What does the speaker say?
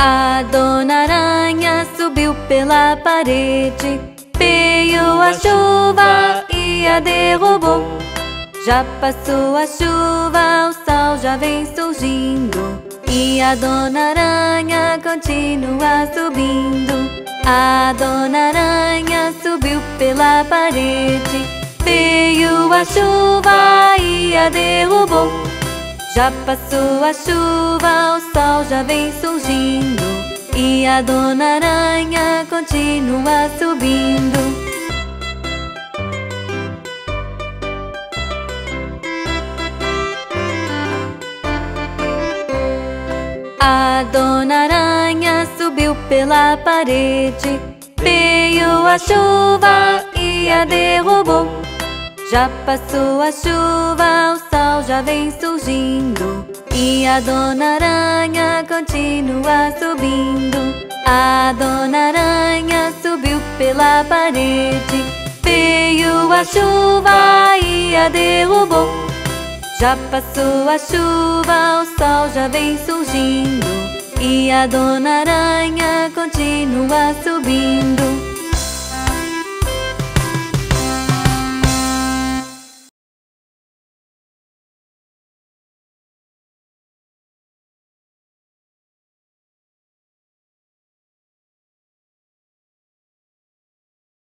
A Dona Aranha subiu pela parede, veio a chuva e a derrubou. Já passou a chuva, o sol já vem surgindo, e a Dona Aranha continua subindo. A Dona Aranha subiu pela parede, veio a chuva e a derrubou. Já passou a chuva, o sol já vem surgindo, e a Dona Aranha continua subindo. A Dona Aranha subiu pela parede, veio a chuva e a derrubou. Já passou a chuva, o sol já vem surgindo, e a Dona Aranha continua subindo. A Dona Aranha subiu pela parede, veio a chuva e a derrubou. Já passou a chuva, o sol já vem surgindo, e a Dona Aranha continua subindo.